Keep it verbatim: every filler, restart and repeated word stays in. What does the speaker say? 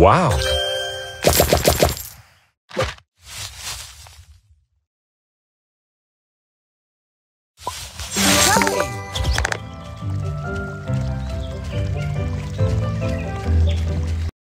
Wow.